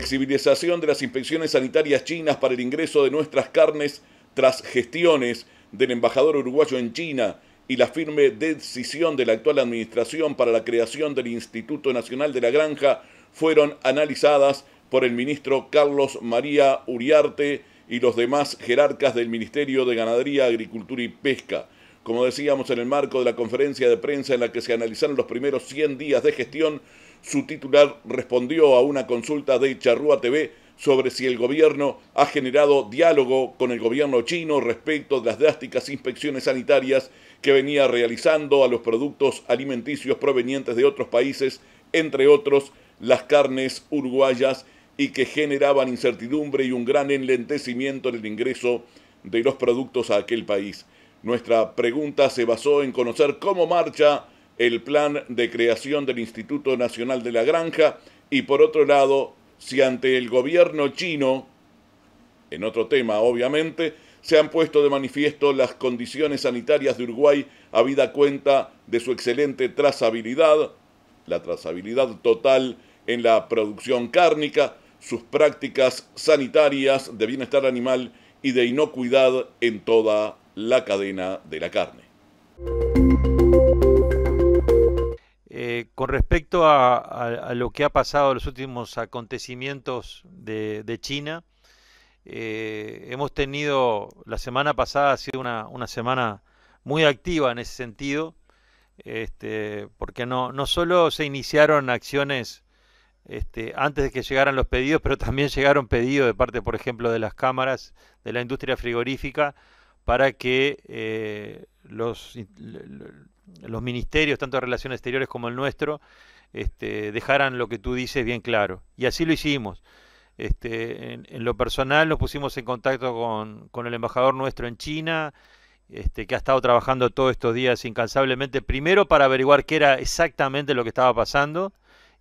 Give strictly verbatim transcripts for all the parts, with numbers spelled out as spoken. flexibilización de las inspecciones sanitarias chinas para el ingreso de nuestras carnes tras gestiones del embajador uruguayo en China y la firme decisión de la actual administración para la creación del Instituto Nacional de la Granja fueron analizadas por el ministro Carlos María Uriarte y los demás jerarcas del Ministerio de Ganadería, Agricultura y Pesca. Como decíamos, en el marco de la conferencia de prensa en la que se analizaron los primeros cien días de gestión, su titular respondió a una consulta de Charrúa T V sobre si el gobierno ha generado diálogo con el gobierno chino respecto de las drásticas inspecciones sanitarias que venía realizando a los productos alimenticios provenientes de otros países, entre otros las carnes uruguayas, y que generaban incertidumbre y un gran enlentecimiento en el ingreso de los productos a aquel país. Nuestra pregunta se basó en conocer cómo marcha el plan de creación del Instituto Nacional de la Granja y, por otro lado, si ante el gobierno chino, en otro tema obviamente, se han puesto de manifiesto las condiciones sanitarias de Uruguay habida cuenta de su excelente trazabilidad, la trazabilidad total en la producción cárnica, sus prácticas sanitarias de bienestar animal y de inocuidad en toda la cadena de la carne. Eh, con respecto a, a, a lo que ha pasado en los últimos acontecimientos de, de China, eh, hemos tenido, la semana pasada ha sido una, una semana muy activa en ese sentido, este, porque no, no solo se iniciaron acciones este, antes de que llegaran los pedidos, pero también llegaron pedidos de parte, por ejemplo, de las cámaras de la industria frigorífica, para que eh, los, los ministerios, tanto de Relaciones Exteriores como el nuestro, este, dejaran lo que tú dices bien claro. Y así lo hicimos. Este, en, en lo personal nos pusimos en contacto con, con el embajador nuestro en China, este, que ha estado trabajando todos estos días incansablemente, primero para averiguar qué era exactamente lo que estaba pasando,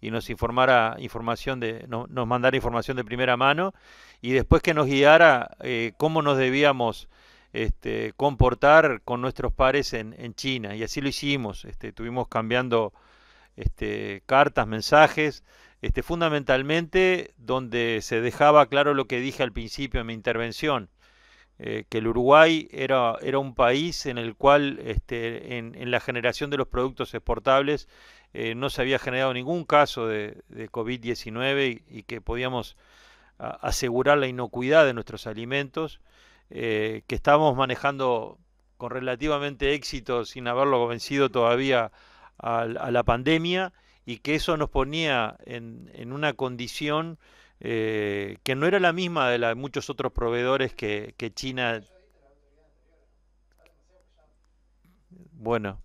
y nos informara información de no, nos mandara información de primera mano, y después que nos guiara eh, cómo nos debíamos Este, comportar con nuestros pares en, en China, y así lo hicimos. Este, estuvimos cambiando este, cartas, mensajes, este, fundamentalmente donde se dejaba claro lo que dije al principio en mi intervención, eh, que el Uruguay era, era un país en el cual este, en, en la generación de los productos exportables eh, no se había generado ningún caso de, de COVID diecinueve y, y que podíamos a, asegurar la inocuidad de nuestros alimentos. Eh, que estamos manejando con relativamente éxito sin haberlo vencido todavía a, a la pandemia, y que eso nos ponía en, en una condición eh, que no era la misma de la de muchos otros proveedores que, que China. Bueno,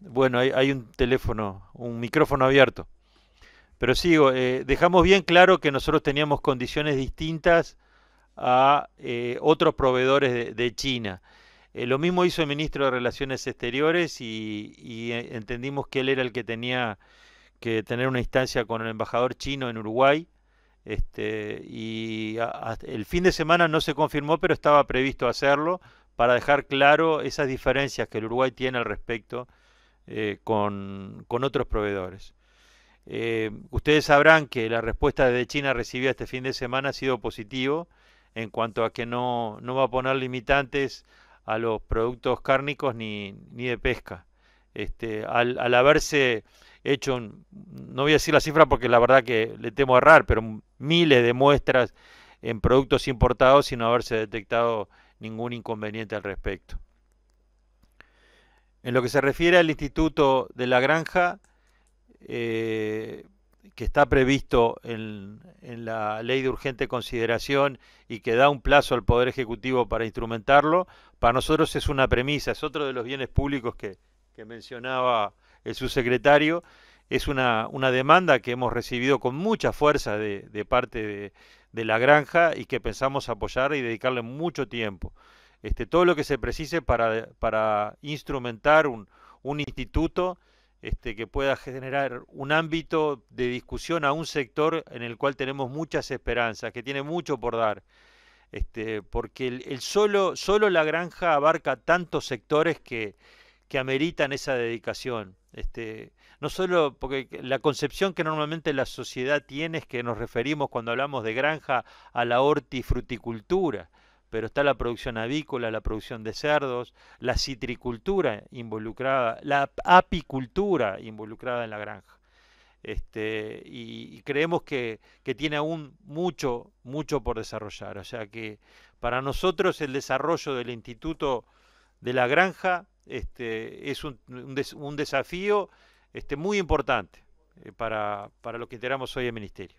bueno hay, hay un teléfono, un micrófono abierto. Pero sigo, eh, dejamos bien claro que nosotros teníamos condiciones distintas a eh, otros proveedores de, de China. Eh, lo mismo hizo el ministro de Relaciones Exteriores y, y entendimos que él era el que tenía que tener una instancia con el embajador chino en Uruguay. Este, y a, a, el fin de semana no se confirmó, pero estaba previsto hacerlo para dejar claro esas diferencias que el Uruguay tiene al respecto eh, con, con otros proveedores. Eh, ustedes sabrán que la respuesta de China recibida este fin de semana ha sido positiva, en cuanto a que no, no va a poner limitantes a los productos cárnicos ni, ni de pesca. Este, al, al haberse hecho, no voy a decir la cifra porque la verdad que le temo errar, pero miles de muestras en productos importados sin haberse detectado ningún inconveniente al respecto. En lo que se refiere al Instituto de la Granja, eh, que está previsto en, en la ley de urgente consideración y que da un plazo al Poder Ejecutivo para instrumentarlo, para nosotros es una premisa, es otro de los bienes públicos que, que mencionaba el subsecretario, es una, una demanda que hemos recibido con mucha fuerza de, de parte de, de la granja y que pensamos apoyar y dedicarle mucho tiempo. Este, todo lo que se precise para, para instrumentar un, un instituto Este, que pueda generar un ámbito de discusión a un sector en el cual tenemos muchas esperanzas, que tiene mucho por dar, este, porque el, el solo, solo la granja abarca tantos sectores que, que ameritan esa dedicación. Este, no solo porque la concepción que normalmente la sociedad tiene es que nos referimos cuando hablamos de granja a la hortifruticultura, pero está la producción avícola, la producción de cerdos, la citricultura involucrada, la apicultura involucrada en la granja. Este, y, y creemos que, que tiene aún mucho, mucho por desarrollar. O sea que para nosotros el desarrollo del Instituto de la Granja este, es un, un, des, un desafío este, muy importante eh, para, para lo que integramos hoy el Ministerio.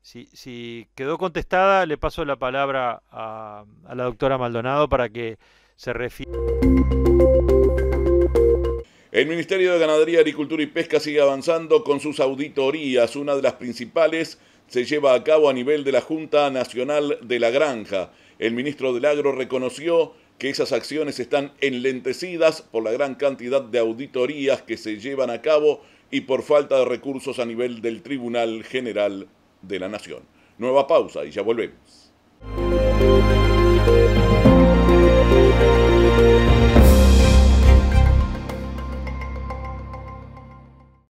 Si, si quedó contestada, le paso la palabra a, a la doctora Maldonado para que se refiera. El Ministerio de Ganadería, Agricultura y Pesca sigue avanzando con sus auditorías. Una de las principales se lleva a cabo a nivel de la Junta Nacional de la Granja. El ministro del Agro reconoció que esas acciones están enlentecidas por la gran cantidad de auditorías que se llevan a cabo y por falta de recursos a nivel del Tribunal General de la Nación. Nueva pausa y ya volvemos.